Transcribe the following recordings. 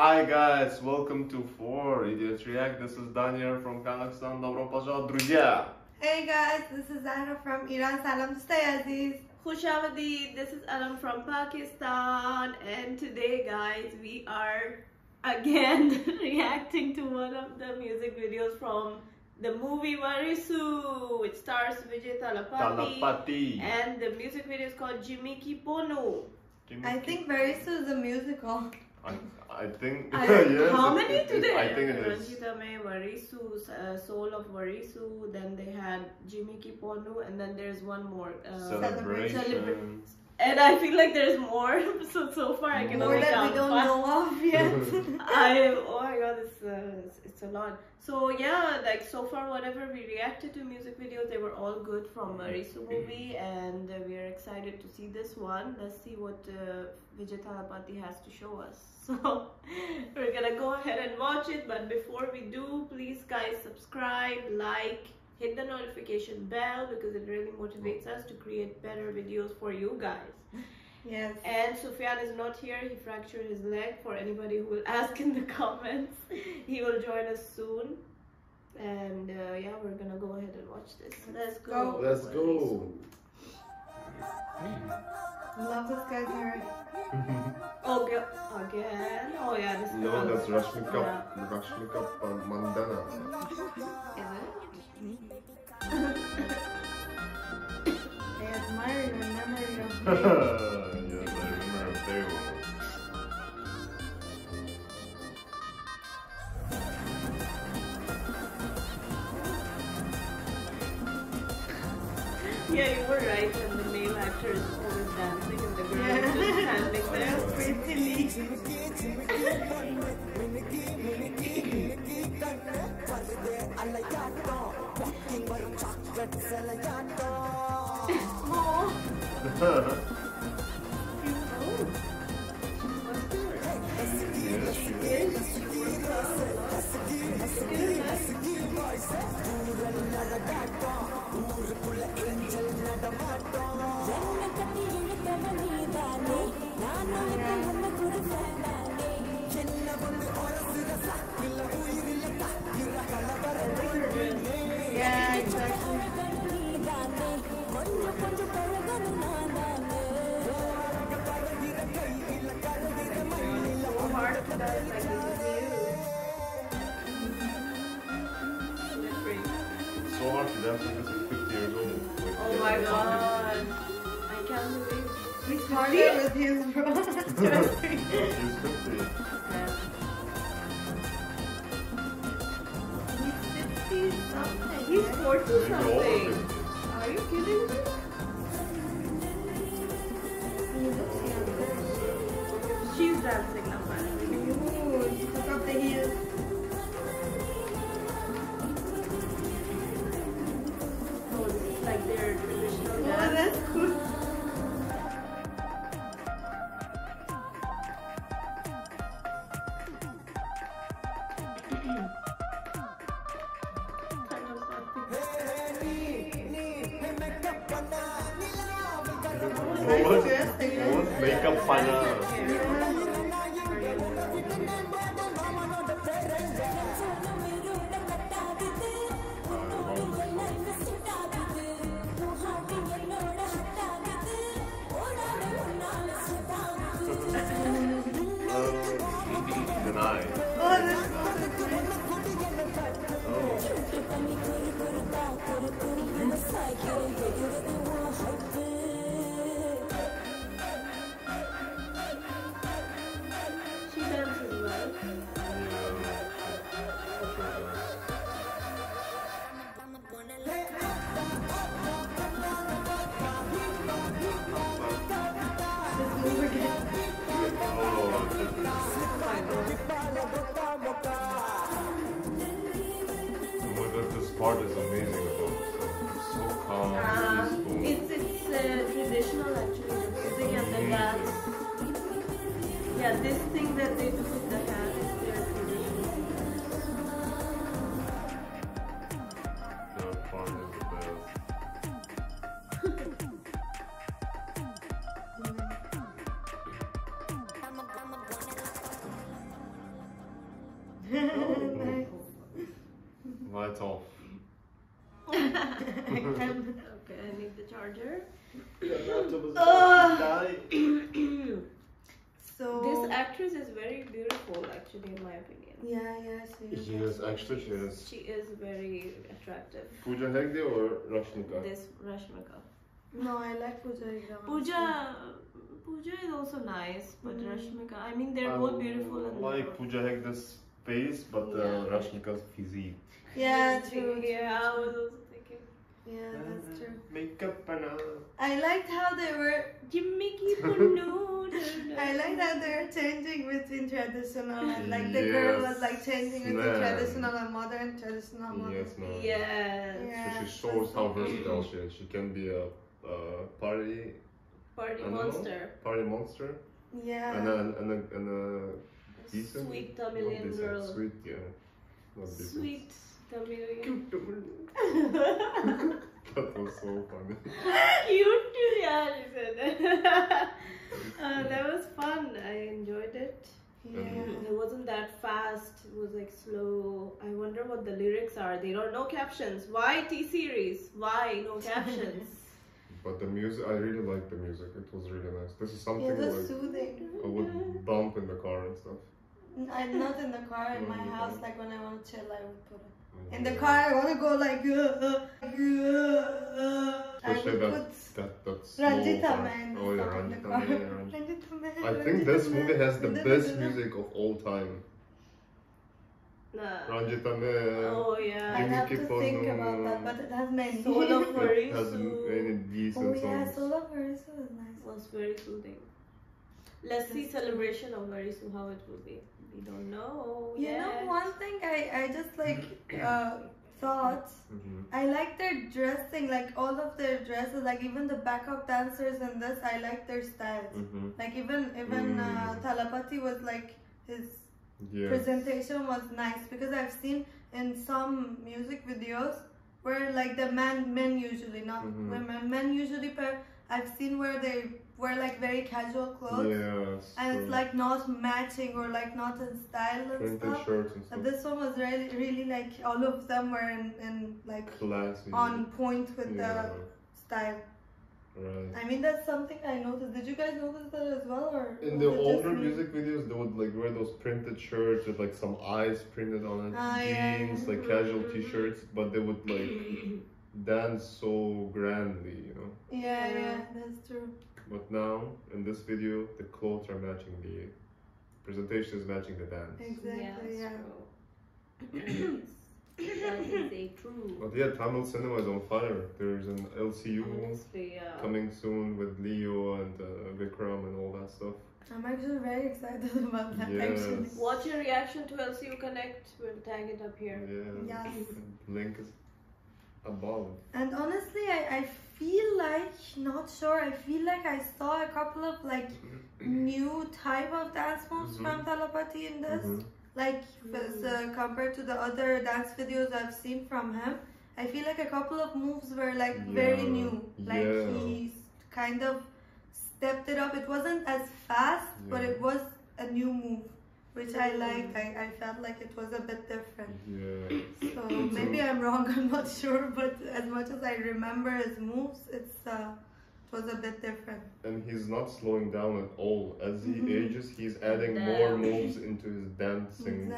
Hi guys, welcome to 4idiotsreact. This is Daniyar from Kazakhstan. Добро пожаловать, друзья. Hey guys, this is Zahra from Iran. Salam stay Aziz. Khushavadi, this is Alam from Pakistan. And today guys, we are again reacting to one of the music videos from the movie Varisu, which stars Vijay Thalapathy. And the music video is called Jimikki Ponnu. I think Varisu is a musical. I think yes, how many today? I think it is. Ranjita May, Varisu, Soul of Varisu, then they had Jimikki Ponnu, and then there's one more. Celebration. And I feel like there's more, so far I can only count. We don't know of yet. Oh my god, it's a lot. So yeah, like so far whatever we reacted to music videos, they were all good from Varisu movie, and we are excited to see this one. Let's see what Vijay Thalapathy has to show us. So we're gonna go ahead and watch it, but before we do, please guys subscribe, like, hit the notification bell because it really motivates us to create better videos for you guys. Yes. And Sufiyan is not here. He fractured his leg. For anybody who will ask in the comments, he will join us soon. And yeah, we're gonna go ahead and watch this. Let's go. Let's go. Love this guy's hair. Okay, again. Oh yeah, this. No, that's Rashmika Mandanna. Is it? I admire your memory of me. Yes, I remember very well. Yeah, you were right when the male actor is always dancing and the girl is just standing there. Pretty. That's because he's 50 years old. Like, oh my god. I can't believe he's smarter with his bro. He's 50. Yeah. He's 50 something. He's 40 something. Are you kidding me? She's dancing now, man. She took up the heels. What makeup final? This part is amazing though, it's so calm, peaceful. It's traditional actually, the music and the dance. Yeah, this thing that they do with the hand is their traditional. That part is the best. it's off. Okay, I need the charger. So this actress is very beautiful, actually, in my opinion. She is. She is very attractive. Pooja Hegde or Rashmika? This Rashmika. No, I like Pooja Hegde. Pooja is also nice, but Rashmika, I mean, they're both beautiful. I like Pooja Hegde's face, but Rashmika's physique. Yeah, true. Yeah, I was also thinking. Yeah, that's true. Makeup and all. I liked how they were Jimikki Ponnu. I liked how they were changing between traditional and like the girl was like changing between traditional and modern, traditional and modern. Yes, ma'am. So she shows how versatile she is. She can be a party monster. Yeah. And a decent, sweet Tamilian girl. Sweet, sweet Tamilian. That was so funny. Cute too, that was fun. I enjoyed it. Yeah. It wasn't that fast. It was like slow. I wonder what the lyrics are. They don't know captions. Why T Series? Why no captions? But the music, I really liked the music. It was really nice. This is something like soothing. I would bump in the car and stuff. I'm not in the car, in my house. Like when I want to chill, I would put it. In the car, I want to go like. Ranjita Man. I think this movie has the best music of all time. Ranjita Man. Oh yeah. I have to think about that, but it has many. Solo for Varisu. Has many decent songs. Solo for Varisu was nice. Was very soothing. Let's see celebration of Varisu, how it will be. We don't know. You know one thing I just like thought. I like their dressing, like all of their dresses, like even the backup dancers in this. I like their styles. Like even Thalapathy was like his. Presentation was nice, because I've seen in some music videos where like the men usually, not women, men usually pair. I've seen where they wear like very casual clothes and it's like not matching or like not in style and stuff. But this one was really like all of them were in like classy, on point with the style. Right. I mean, that's something I noticed. Did you guys notice that as well? Or in the older music videos, they would like wear those printed shirts with like some eyes printed on it, jeans, like casual t-shirts, but they would like dance so grandly, you know? Yeah, that's true. But now, in this video, the clothes are matching, the presentation is matching the dance. Exactly, yeah. But yeah, Tamil cinema is on fire. There's an LCU coming soon with Leo and Vikram and all that stuff. I'm actually very excited about that. Watch your reaction to LCU Connect. We'll tag it up here. Link is above. And honestly, I feel like, not sure, I feel like I saw a couple of like new type of dance moves from Thalapathy in this. Like compared to the other dance videos I've seen from him, I feel like a couple of moves were like very new. Like he kind of stepped it up. It wasn't as fast, but it was a new move, which I liked. I felt like it was a bit different. So maybe I'm wrong. I'm not sure. But as much as I remember his moves, it's was a bit different, and he's not slowing down at all. As he ages, he's adding more moves into his dancing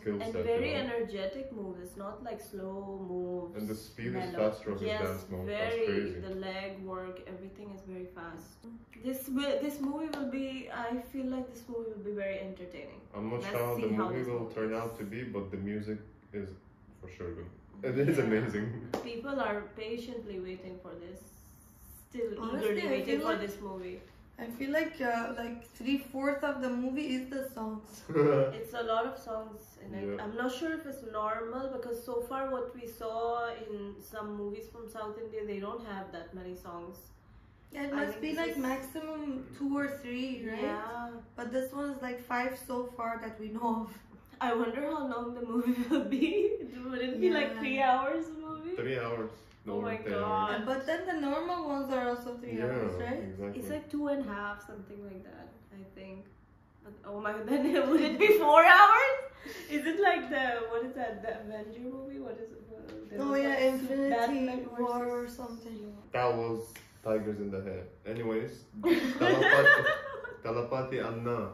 skill set. And very energetic moves. It's not like slow moves. And the speed is faster of his dance moves. That's crazy. The leg work, everything is very fast. This movie will be. I feel like this movie will be very entertaining. I'm not sure how the movie will turn out to be, but the music is for sure good. It is amazing. People are patiently waiting for this. Honestly, eagerly waiting for this movie. I feel like 3/4 of the movie is the songs. It's a lot of songs, and I'm not sure if it's normal, because so far what we saw in some movies from South India, they don't have that many songs. Yeah, it must be like maximum 2 or 3, right? Yeah. But this one is like 5 so far that we know of. I wonder how long the movie will be. Would it be like 3 hours a movie? 3 hours. Oh my god. But then the normal ones are also 3 hours, right? Exactly. It's like 2.5, something like that, I think. But oh my god, then would it be 4 hours? Is it like the, what is that, the Avenger movie? What is it? Oh yeah, like Infinity War or something. That was Tigers in the Head. Anyways, Thalapathy Anna.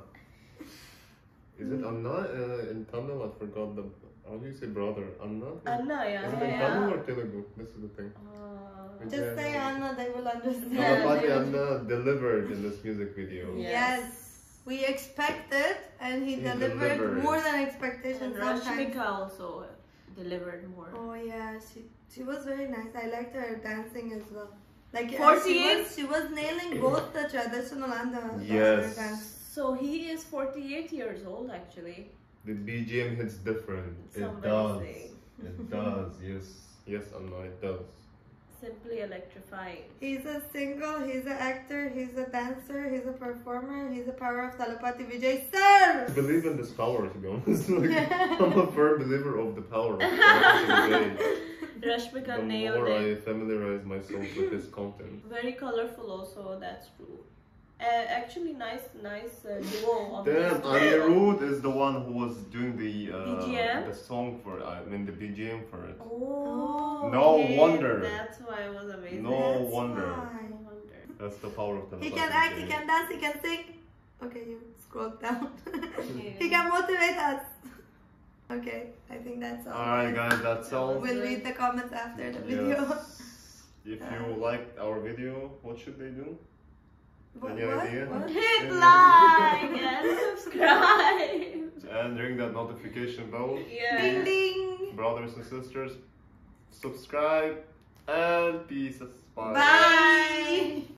Is it Anna in Tamil? I forgot the. How do you say brother? Anna? Anna, yeah. Is it in Tamil or Telugu? This is the thing. Just say Anna, they will understand. Thalapathy Anna delivered in this music video. Yes. We expected, and he delivered more than expectations. Rashmika also delivered more. Oh yeah, she was very nice. I liked her dancing as well. Like she was nailing both the traditional and the yes. dance. So he is 48 years old actually. The BGM hits different. It does. Yes, Anna, it does. Simply electrifying. He's a singer, he's an actor, he's a dancer, he's a performer, he's a power of Thalapathy Vijay, sir! I believe in this power, to be honest. Like, I'm a firm believer of the power of Thalapathy Vijay. Rashmika nailed it. The more I familiarize myself with his content. Very colorful also, that's true. Actually, nice duo. Of damn, Amirud is the one who was doing the song for it. I mean the BGM for it. Oh, no wonder. That's why it was amazing. No wonder. That's the power of the. He can act, he can dance, he can sing. Okay, you scroll down. Okay. He can motivate us. Okay, I think that's all. Alright guys, that's all. We'll read the comments after the video. If you liked our video, what should they do? Any idea? Hit like and subscribe. And ring that notification bell. Yeah. Ding ding. Brothers and sisters, subscribe and peace. Bye.